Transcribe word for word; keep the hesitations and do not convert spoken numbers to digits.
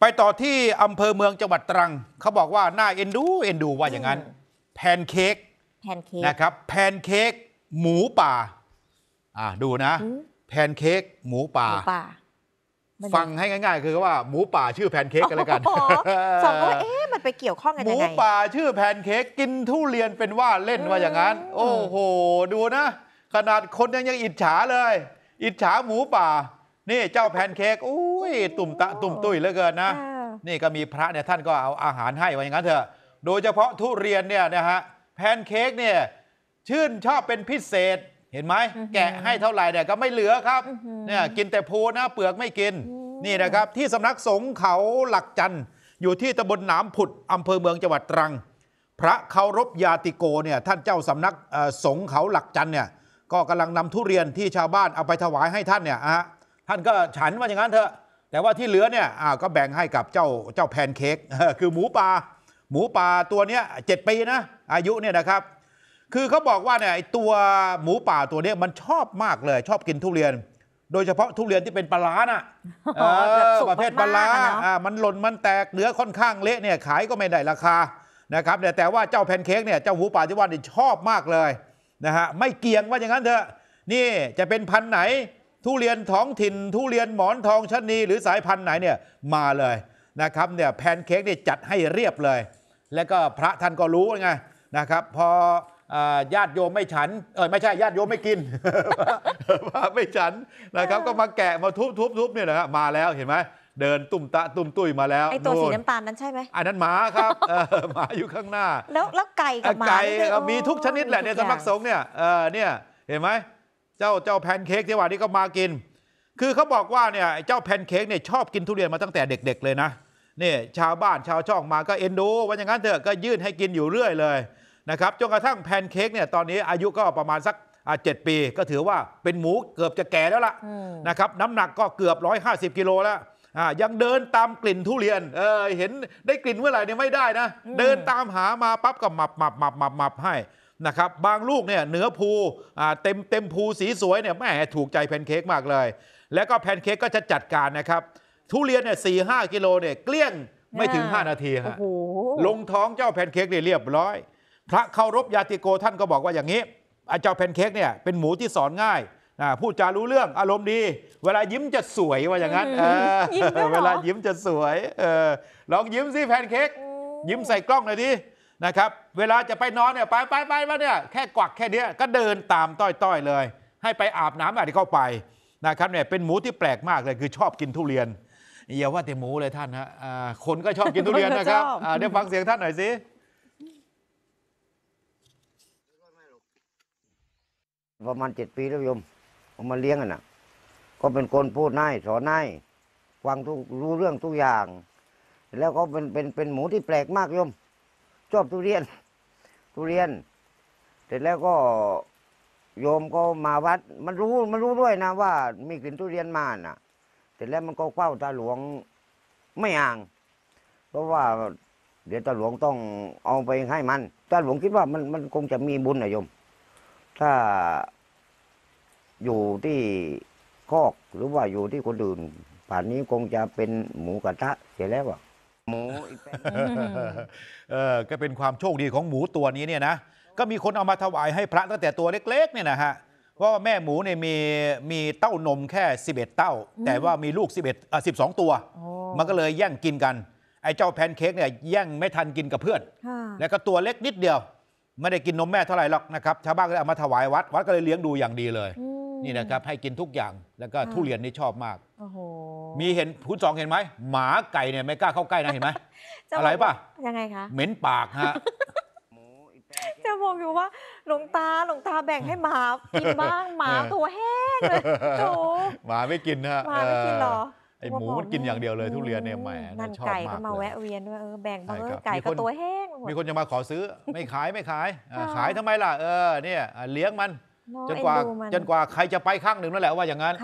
ไปต่อที่อำเภอเมืองจังหวัดตรังเขาบอกว่าน่าเอ็นดูเอ็นดูว่าอย่างนั้นแพนเค้กนะครับแพนเค้กหมูป่าอ่าดูนะแพนเค้กหมูป่าฟังให้ง่ายๆคือว่าหมูป่าชื่อแพนเค้กกันแล้วกันสองว่าเอ๊ะมันไปเกี่ยวข้องกันยังไงหมูป่าชื่อแพนเค้กกินทุเรียนเป็นว่าเล่นว่าอย่างนั้นโอ้โหดูนะขนาดคนยังยังอิจฉาเลยอิจฉาหมูป่านี่เจ้าแพนเค้กอุ้ยตุ่มตะตุ่มตุ้ยเหลือเกินนะนี่ก็มีพระเนี่ยท่านก็เอาอาหารให้ว่าอย่างนั้นเถอะโดยเฉพาะทุเรียนเนี่ยนะฮะแพนเค้กเนี่ยชื่นชอบเป็นพิเศษเห็นไหมแกะให้เท่าไหร่เนี่ยก็ไม่เหลือครับเนี่ยกินแต่โพนะเปลือกไม่กินนี่นะครับที่สำนักสงฆ์เขาหลักจันทร์อยู่ที่ตำบลหนามผุดอำเภอเมืองจังหวัดตรังพระเคารพญาติโกเนี่ยท่านเจ้าสำนักสงฆ์เขาหลักจันทร์เนี่ยก็กำลังนำทุเรียนที่ชาวบ้านเอาไปถวายให้ท่านเนี่ยฮะท่านก็ฉันว่าอย่างนั้นเถอะแต่ว่าที่เหลือเนี่ยก็แบ่งให้กับเจ้าเจ้าแพนเค้กคือหมูป่าหมูป่าตัวเนี้ยเจ็ดปีนะอายุเนี่ยนะครับคือเขาบอกว่าเนี่ยตัวหมูป่าตัวนี้มันชอบมากเลยชอบกินทุเรียนโดยเฉพาะทุเรียนที่เป็นปลาร้าน่ะประเภทปลาร้ามันหล่นมันแตกเนื้อค่อนข้างเละเนี่ยขายก็ไม่ได้ราคานะครับแต่ว่าเจ้าแพนเค้กเนี่ยเจ้าหมูป่าที่ว่านี่ชอบมากเลยนะฮะไม่เกี่ยงว่าอย่างนั้นเถอะนี่จะเป็นพันธุ์ไหนทุเรียนท้องถิ่นทุเรียนหมอนทองชะนีหรือสายพันธุ์ไหนเนี่ยมาเลยนะครับเนี่ยแพนเค้กเนี่ยจัดให้เรียบเลยแล้วก็พระท่านก็รู้ไงนะครับพอญาติโยมไม่ฉันเออไม่ใช่ญาติโยมไม่กินพระไม่ฉันนะครับก็มาแกะมาทุบๆๆเนี่ยนะมาแล้วเห็นไหมเดินตุ่มตะตุ่มตุ้ยมาแล้วไอตัวสีน้ำตาลนั้นใช่ไหมอันนั้นหมาครับหมาอยู่ข้างหน้าแล้วแล้วไก่กับหมาไก่มีทุกชนิดแหละในสำนักสงฆ์เนี่ยเออเนี่ยเห็นไหมเจ้าเจ้าแพนเค้กที่ว่านี่ก็มากินคือเขาบอกว่าเนี่ยเจ้าแพนเค้กเนี่ยชอบกินทุเรียนมาตั้งแต่เด็กๆเลยนะเนี่ยชาวบ้านชาวช่องมาก็เอ็นดูว่าอย่างนั้นเถอะก็ยื่นให้กินอยู่เรื่อยเลยนะครับจนกระทั่งแพนเค้กเนี่ยตอนนี้อายุก็ประมาณสักเจ็ดปีก็ถือว่าเป็นหมูเกือบจะแก่แล้วล่ะนะครับน้ำหนักก็เกือบร้อยห้าสิบกิโลแล้วยังเดินตามกลิ่นทุเรียนเออเห็นได้กลิ่นเมื่อไหร่เนี่ยไม่ได้นะเดินตามหามาปั๊บก็หมับหมับหมับหมับหมับให้นะครับบางลูกเนี่ยเนื้อภูเต็มเต็มภูสีสวยเนี่ยแม่ถูกใจแพนเค้กมากเลยแล้วก็แพนเค้กก็จะจัดการนะครับทุเรียนเนี่ยสี่ห้ากิโลเนี่ยเกลี้ยงไม่ถึงห้านาทีฮะลงท้องเจ้าแพนเค้กเนี่ยเรียบร้อยพระเคารพญาติโกท่านก็บอกว่าอย่างนี้เจ้าแพนเค้กเนี่ยเป็นหมูที่สอนง่ายพูดจารู้เรื่องอารมณ์ดีเวลายิ้มจะสวยว่าอย่างนั้นเวลายิ้มจะสวยลองยิ้มสิแพนเค้กยิ้มใส่กล้องหน่อยดินะครับเวลาจะไปนอนเนี่ยไปไปไปมาเนี่ยแค่กวักแค่เนี้ยก็เดินตามต้อยๆเลยให้ไปอาบน้ำอะไรเข้าไปนะครับเนี่ยเป็นหมูที่แปลกมากเลยคือชอบกินทุเรียนอย่าว่าแต่หมูเลยท่านฮะคนก็ชอบกินทุเรียนนะครับเดี๋ยวฟังเสียงท่านหน่อยสิประมาณเจ็ดปีแล้วโยมเอามาเลี้ยงกันนะก็เป็นคนพูดง่ายสอนง่ายฟังทุกรู้เรื่องทุกอย่างแล้วก็เป็นเป็นเป็นหมูที่แปลกมากโยมชอบทุเรียนทุเรียนเสร็จแล้วก็โยมก็มาวัดมันรู้มันรู้ด้วยนะว่ามีกลิ่นทุเรียนมาน่ะเสร็จแล้วมันก็เฝ้าตาหลวงไม่ห่างเพราะว่าเดี๋ยวตาหลวงต้องเอาไปให้มันตาหลวงคิดว่ามันมันคงจะมีบุญนะโยมถ้าอยู่ที่คอกหรือว่าอยู่ที่คนอื่นป่านนี้คงจะเป็นหมูกระทะเสียแล้วอ่ะหมูเออก็เป็นความโชคดีของหมูตัวนี้เนี่ยนะก็มีคนเอามาถวายให้พระตั้งแต่ตัวเล็กๆเนี่ยนะฮะเพราะว่าแม่หมูเนี่ยมีมีเต้านมแค่สิบเอ็ดเต้าแต่ว่ามีลูกสิบเอ็ดอ่ะสิบสองตัวมันก็เลยแย่งกินกันไอ้เจ้าแพนเค้กเนี่ยแย่งไม่ทันกินกับเพื่อนแล้วก็ตัวเล็กนิดเดียวไม่ได้กินนมแม่เท่าไหร่หรอกนะครับชาวบ้านก็เอามาถวายวัดวัดก็เลยเลี้ยงดูอย่างดีเลยนี่นะครับให้กินทุกอย่างแล้วก็ทุเรียนนี่ชอบมากมีเห็นคุณสองเห็นไหมหมาไก่เนี่ยไม่กล้าเข้าใกล้นะเห็นไหมอะไรป่ะยังไงคะเหม็นปากฮะจะบอกอยู่ว่าหลวงตาหลวงตาแบ่งให้หมากินบ้างหมาตัวแห้งเลยโถหมาไม่กินฮะหมาไม่กินหรอไอหมูมันกินอย่างเดียวเลยทุเรียนเนี่ยแหมนั่นไก่ก็มาแวะเวียนด้วยเออแบ่งบ้างไก่กับตัวแห้งมีคนจะมาขอซื้อไม่ขายไม่ขายขายทำไมล่ะเออเนี่ยเลี้ยงมันจนกว่าจนกว่าใครจะไปข้างหนึ่งนั่นแหละว่าอย่างนั้น